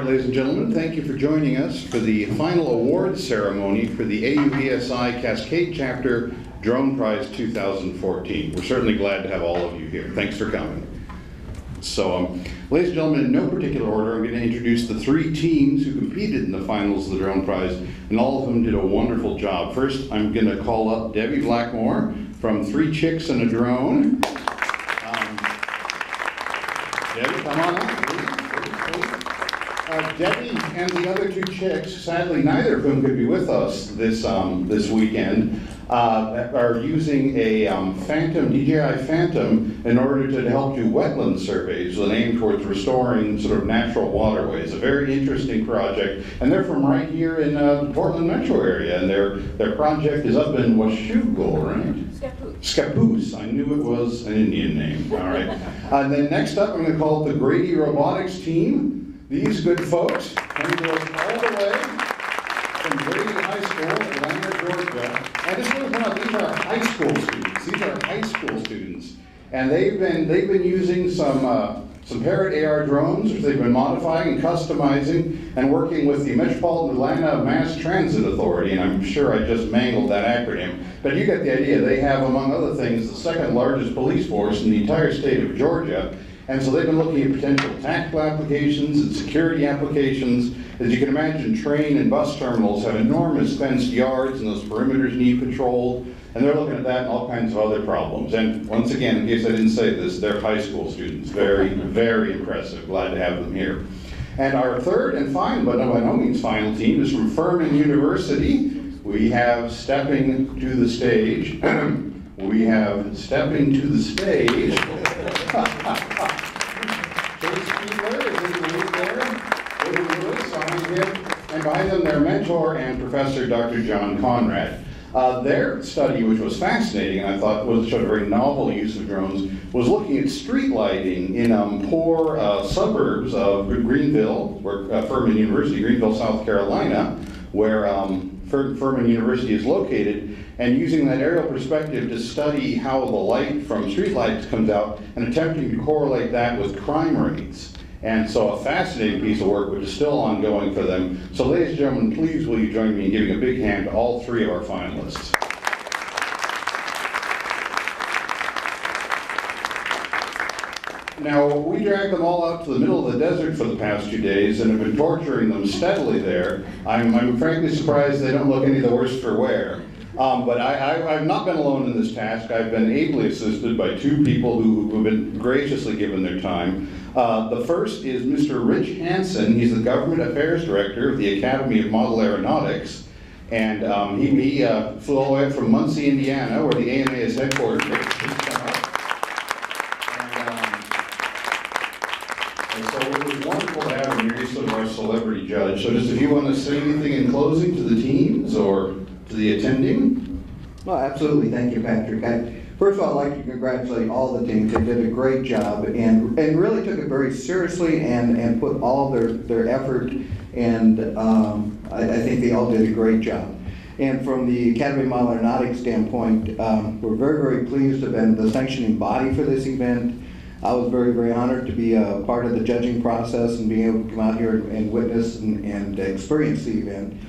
Ladies and gentlemen, thank you for joining us for the final awards ceremony for the AUPSI Cascade Chapter Drone Prize 2014. We're certainly glad to have all of you here. Thanks for coming. So, ladies and gentlemen, in no particular order, I'm going to introduce the three teams who competed in the finals of the Drone Prize, and all of them did a wonderful job. First, I'm going to call up Debbie Blackmore from Three Chicks and a Drone. Debbie, come on up. Debbie and the other two chicks, sadly neither of whom could be with us this this weekend, are using a DJI Phantom in order to help do wetland surveys with an aim towards restoring sort of natural waterways. A very interesting project, and they're from right here in the Portland metro area, and their project is up in Washougal, right? Scappoose. I knew it was an Indian name. All right. And then next up, I'm going to call it the Grady Robotics team. These good folks came to us all the way from Grady High School in Atlanta, Georgia. And just want to point out, these are high school students. These are high school students, and they've been using some Parrot AR drones, which they've been modifying and customizing, and working with the Metropolitan Atlanta Mass Transit Authority. And I'm sure I just mangled that acronym, but you get the idea. They have, among other things, the second largest police force in the entire state of Georgia. And so they've been looking at potential tactical applications and security applications. As you can imagine, train and bus terminals have enormous fenced yards, and those perimeters need patrolled. And they're looking at that and all kinds of other problems. And once again, in case I didn't say this, they're high school students. Very, very impressive. Glad to have them here. And our third and final, but by no means final team, is from Furman University. We have stepping to the stage. And by them, their mentor and professor, Dr. John Conrad. Their study, which was fascinating, and I thought was a very novel use of drones, was looking at street lighting in poor suburbs of Greenville, where Furman University, Greenville, South Carolina, where Furman University is located, and using that aerial perspective to study how the light from streetlights comes out and attempting to correlate that with crime rates. And so a fascinating piece of work, which is still ongoing for them. So ladies and gentlemen, please will you join me in giving a big hand to all three of our finalists. Now, we dragged them all out to the middle of the desert for the past 2 days and have been torturing them steadily there. I'm frankly surprised they don't look any the worse for wear. But I've not been alone in this task. I've been ably assisted by two people who have been graciously given their time. The first is Mr. Rich Hanson. He's the Government Affairs Director of the Academy of Model Aeronautics. And he flew all the way up from Muncie, Indiana, where the AMA is headquartered. And so it was wonderful to have him here. He's sort of our celebrity judge. So just if you want to say anything in closing to the teams or to the attending? Well, absolutely. Thank you, Patrick. First of all, I'd like to congratulate all the teams. They did a great job and really took it very seriously and put all their effort, and I think they all did a great job. And from the Academy of Model Aeronautics standpoint, we're very, very pleased to have been the sanctioning body for this event. I was very, very honored to be a part of the judging process and being able to come out here and witness and experience the event.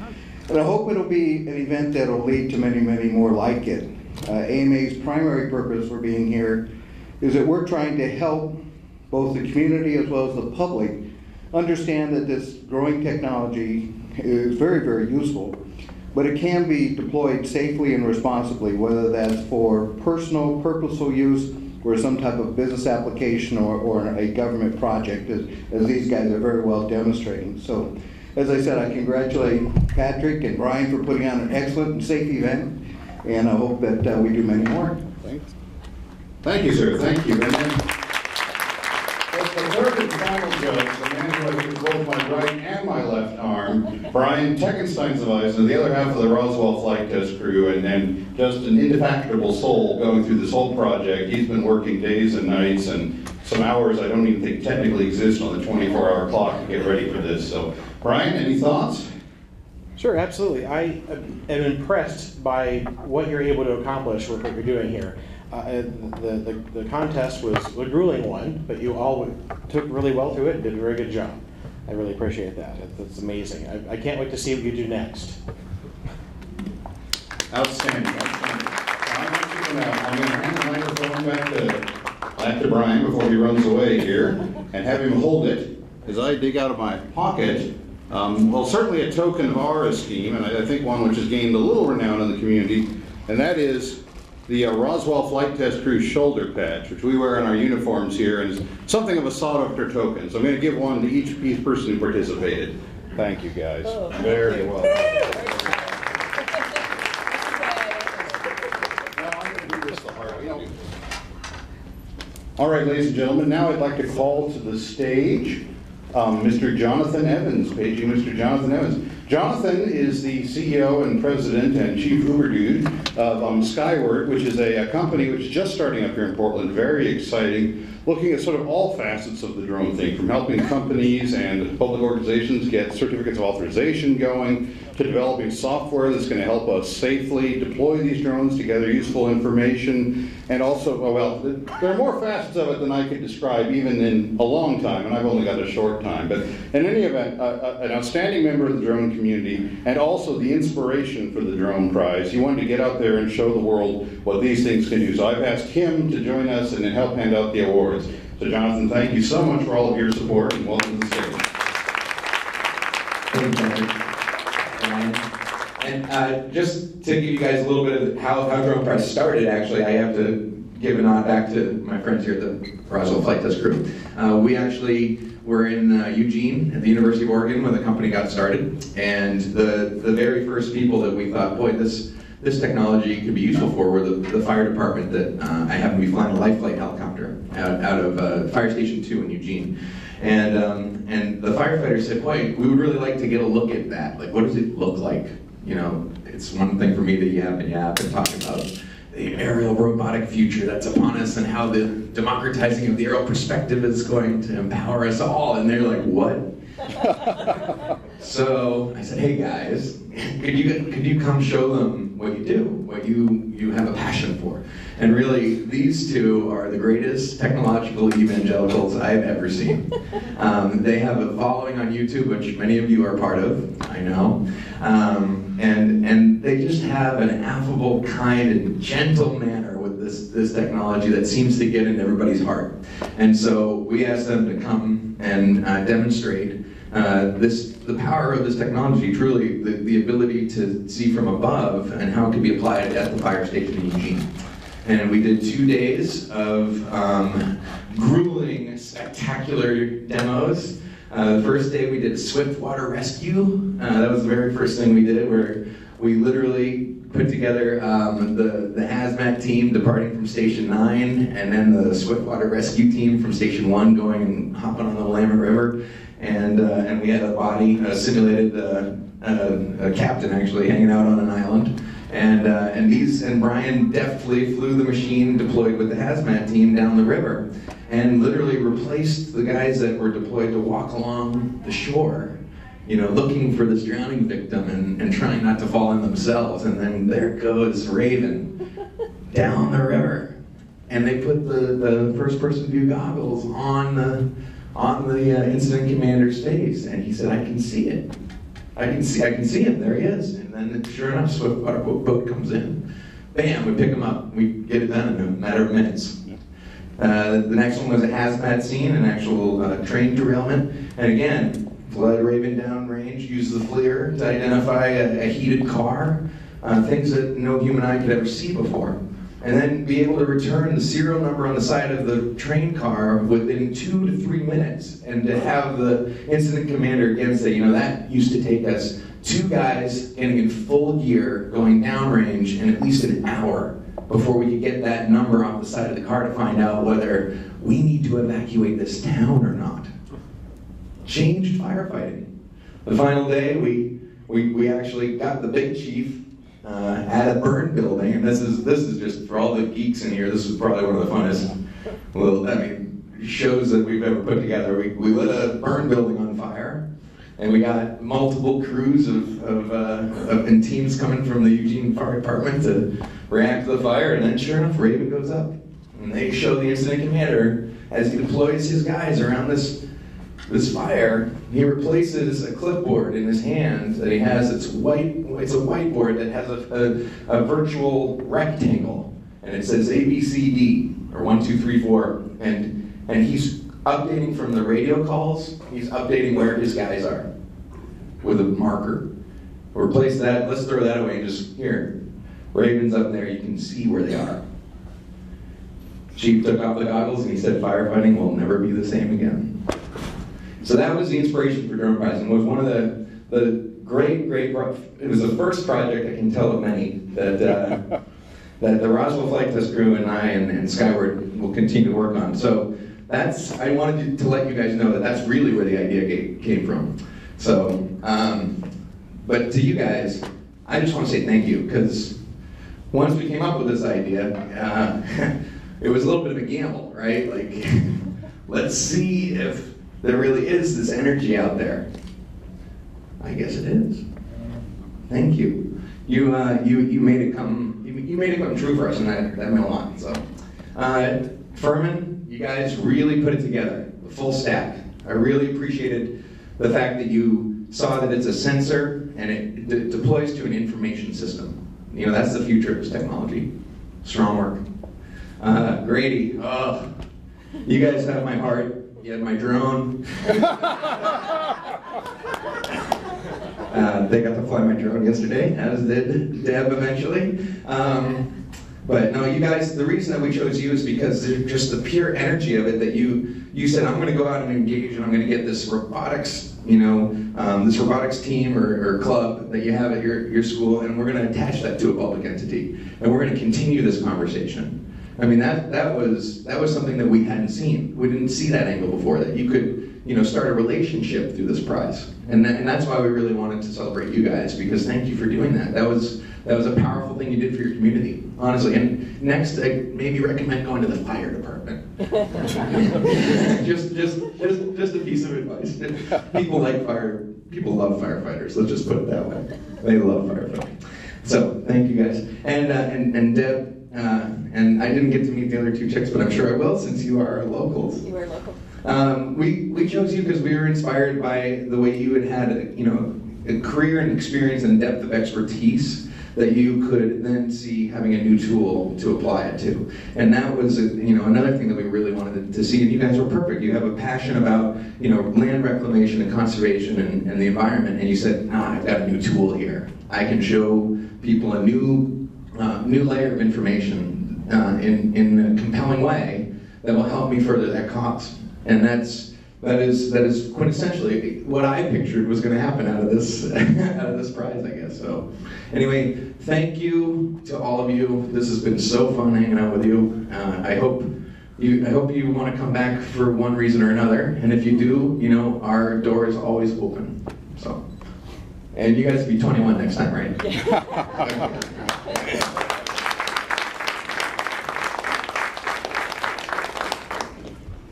And I hope it'll be an event that'll lead to many, many more like it. AMA's primary purpose for being here is that we're trying to help both the community as well as the public understand that this growing technology is very, very useful, but it can be deployed safely and responsibly, whether that's for personal, purposeful use or some type of business application or a government project, as these guys are very well demonstrating. So, as I said, I congratulate Patrick and Brian for putting on an excellent and safe event, and I hope that we do many more. Thanks. Thank you, sir. Thank you. And then, as the third and final judge, the man who I control with my right and my left arm, Brian Teichenstein's advisor, the other half of the Roswell Flight Test Crew, and just an indefatigable soul going through this whole project. He's been working days and nights and some hours I don't even think technically exist on the 24-hour clock to get ready for this. So, Brian, any thoughts? Sure, absolutely. I am impressed by what you're able to accomplish with what you're doing here. The contest was a grueling one, but you all took really well through it and did a very good job. I really appreciate that. That's amazing. I can't wait to see what you do next. Outstanding. I'm going to hand the microphone back to Brian before he runs away here and have him hold it as I dig out of my pocket. Well, certainly a token of our esteem, and I think one which has gained a little renown in the community, and that is the Roswell Flight Test Crew shoulder patch, which we wear in our uniforms here, and is something of a sought-after token. So I'm going to give one to each person who participated. Thank you, guys. Oh, very well. Now, I'm going to do this the hard way. All right, ladies and gentlemen, now I'd like to call to the stage Mr. Jonathan Evans, paging Mr. Jonathan Evans. Jonathan is the CEO and president and chief Uber dude of Skyward, which is a company which is just starting up here in Portland, very exciting, looking at sort of all facets of the drone thing, from helping companies and public organizations get certificates of authorization going, to developing software that's going to help us safely deploy these drones to gather useful information, and also, well, there are more facets of it than I could describe even in a long time, and I've only got a short time, but in any event, an outstanding member of the drone community, and also the inspiration for the Drone Prize. He wanted to get out there and show the world what these things can do. So I've asked him to join us and then help hand out the awards. So Jonathan, thank you so much for all of your support and welcome to the stage. Thank you, Brian. And just to give you guys a little bit of how Drone Prize started, actually, I have to give a nod back to my friends here at the Roswell Flight Test Crew. We actually were in Eugene at the University of Oregon when the company got started, and the very first people that we thought, boy, this technology could be useful for were the fire department that I happened to be flying a life flight helicopter out of Fire Station 2 in Eugene. And the firefighters said, boy, we would really like to get a look at that. Like, what does it look like? You know, it's one thing for me to yap and talk about the aerial robotic future that's upon us and how the democratizing of the aerial perspective is going to empower us all. And they're like, what? So I said, hey guys, could you come show them what you do, what you have a passion for? And really, these two are the greatest technological evangelicals I've ever seen. They have a following on YouTube, which many of you are part of, I know. And they just have an affable, kind, and gentle manner with this technology that seems to get in everybody's heart. And so we asked them to come and demonstrate the power of this technology, truly the ability to see from above and how it can be applied at the fire station in Eugene. And we did 2 days of grueling, spectacular demos. The first day we did swift water rescue. That was the very first thing we did, where we literally put together the hazmat team departing from Station 9, and then the swift water rescue team from Station 1 going and hopping on the Willamette River. And we had a body, simulated a captain actually hanging out on an island. And Brian deftly flew the machine deployed with the hazmat team down the river and literally replaced the guys that were deployed to walk along the shore, you know, looking for this drowning victim and trying not to fall in themselves. And then there goes Raven down the river. And they put the first person view goggles on the incident commander's face, and he said, I can see it. I can see him, there he is. And then sure enough, swiftwater boat comes in. Bam, we pick him up. We get it done in a matter of minutes. The next one was a hazmat scene, an actual train derailment. And again, flood Raven downrange, use the FLIR to identify a heated car, things that no human eye could ever see before. And then be able to return the serial number on the side of the train car within 2 to 3 minutes, and to have the incident commander again say, you know, that used to take us 2 guys in full gear going downrange in at least an hour. before we could get that number off the side of the car to find out whether we need to evacuate this town or not. Changed firefighting. The final day, we actually got the big chief at a burn building, and this is just, for all the geeks in here, this is probably one of the funnest little, I mean, shows that we've ever put together. We lit a burn building on fire, and we got multiple crews and teams coming from the Eugene Fire Department to react to the fire, and then sure enough, Raven goes up. And they show the incident commander, as he deploys his guys around this fire, he replaces a clipboard in his hand that he has. It's a whiteboard that has a virtual rectangle, and it says A, B, C, D, or 1, 2, 3, 4, and he's updating from the radio calls, he's updating where his guys are with a marker. Replace that, let's throw that away and just, here, Raven's up there, you can see where they are. Chief took off the goggles and he said, firefighting will never be the same again. So that was the inspiration for Drone Prize, and was one of the great, it was the first project, I can tell of many, that the Roswell Flight Test Crew and I and Skyward will continue to work on. So I wanted to let you guys know that's really where the idea came from. So, but to you guys, I just want to say thank you, because once we came up with this idea, it was a little bit of a gamble, right? Like, let's see if there really is this energy out there. I guess it is. Thank you. You made it come. You made it come true for us, and that meant a lot. So, Furman, you guys really put it together, the full stack. I really appreciated the fact that you saw that it's a sensor and it deploys to an information system. You know, that's the future of this technology. Strong work. Grady, oh, you guys have my heart. You have my drone. They got to fly my drone yesterday, as did Deb eventually. But no, you guys, the reason that we chose you is because just the pure energy of it, that you said, I'm gonna go out and engage, and I'm gonna get this robotics, this robotics team or club that you have at your school, and we're gonna attach that to a public entity. And we're gonna continue this conversation. I mean, that was something that we hadn't seen. We didn't see that angle before, that you could, start a relationship through this prize. And that's why we really wanted to celebrate you guys, because thank you for doing that. That was a powerful thing you did for your community, honestly. And next, I'd maybe recommend going to the fire department. just a piece of advice. People like fire. People love firefighters. Let's just put it that way. They love firefighting. So thank you guys. And Deb. And I didn't get to meet the other two chicks, but I'm sure I will, since you are locals. You are local. We chose you because we were inspired by the way you had a career and experience and depth of expertise that you could then see having a new tool to apply it to. And that was another thing that we really wanted to see, and you guys were perfect. You have a passion about land reclamation and conservation and the environment, and you said, I've got a new tool here. I can show people a new layer of information in a compelling way that will help me further that cause. And that is quintessentially what I pictured was going to happen out of this prize, I guess. So anyway, thank you to all of you. This has been so fun hanging out with you. I hope you want to come back for one reason or another. And if you do, our door is always open. So. And you guys will be 21 next time, right? Yeah.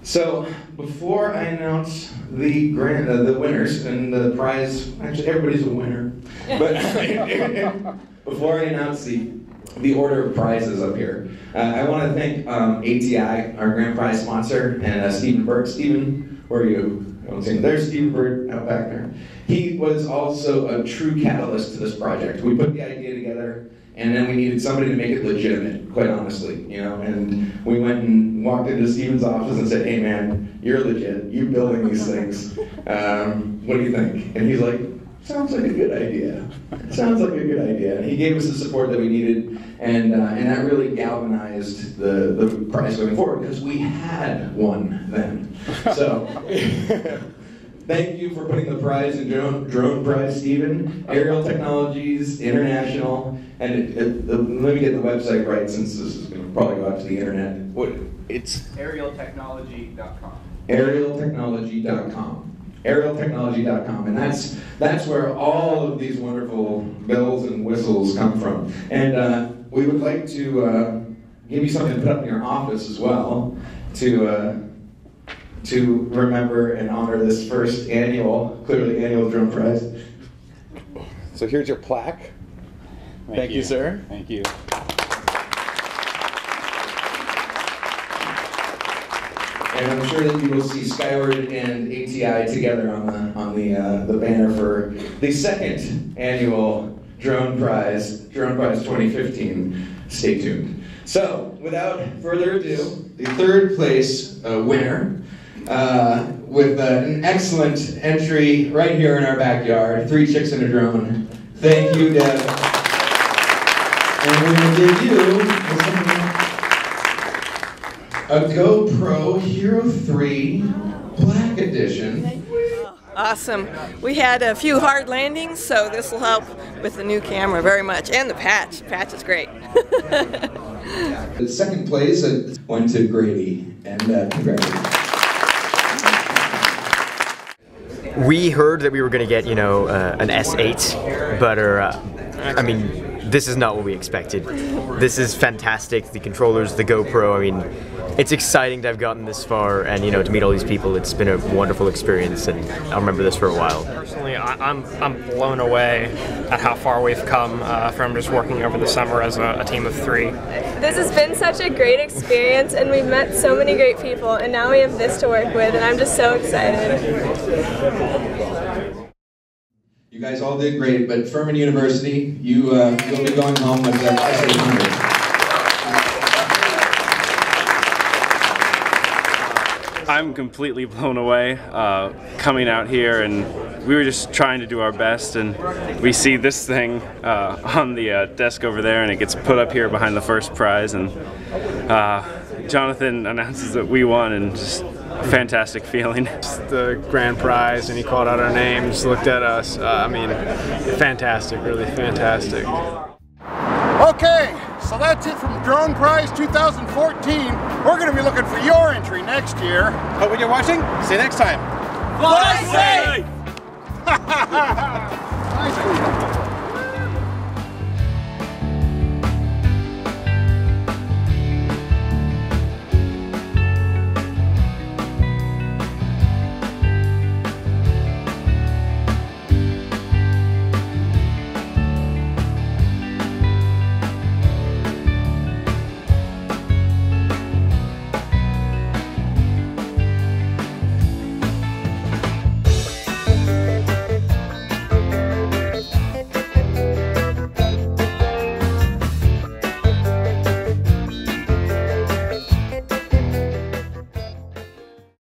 So before I announce the winners and the prize, actually everybody's a winner. But before I announce the order of prizes up here, I want to thank ATI, our grand prize sponsor, and Stephen Burke. Stephen, where are you? There's Steve Bird out back there. He was also a true catalyst to this project. We put the idea together, and then we needed somebody to make it legitimate, quite honestly, And we went and walked into Steven's office and said, hey man, you're legit. You're building these things. What do you think? And he's like, sounds like a good idea. Sounds like a good idea. And he gave us the support that we needed, and that really galvanized the prize going forward, because we had one then. So Thank you for putting the prize in drone prize, Stephen. Aerial Technologies International, and let me get the website right since this is going to probably go out to the internet. What? It's aerialtechnology.com. Aerialtechnology.com. aerialtechnology.com, and that's where all of these wonderful bells and whistles come from. And we would like to give you something to put up in your office as well to remember and honor this first annual, clearly annual drone prize. So here's your plaque. Thank you, sir. Thank you. And I'm sure that you will see Skyward and ATI together on the banner for the second annual Drone Prize 2015. Stay tuned. So, without further ado, the third place winner, with an excellent entry right here in our backyard, Three Chicks and a Drone. Thank you, Deb. And we will give you a GoPro Hero 3 Black Edition. Awesome. We had a few hard landings, so this will help with the new camera very much. And the patch. The patch is great. The second place went to Grady, and congratulations. We heard that we were going to get, you know, an S8, but I mean, this is not what we expected. This is fantastic. The controllers, the GoPro, I mean, it's exciting to have gotten this far and, you know, to meet all these people. It's been a wonderful experience and I'll remember this for a while. Personally, I'm blown away at how far we've come from just working over the summer as a team of three. This has been such a great experience and we've met so many great people and now we have this to work with and I'm just so excited. You guys all did great, but Furman University, you'll be going home with the S800. I'm completely blown away coming out here, and we were just trying to do our best, and we see this thing on the desk over there, and it gets put up here behind the first prize, and Jonathan announces that we won, and just fantastic feeling. The grand prize, and he called out our names, looked at us. I mean, fantastic, really fantastic. Okay, so that's it from Drone Prize 2014. We're going to be looking for your entry next year. Hope you're watching. See you next time. Fly safe!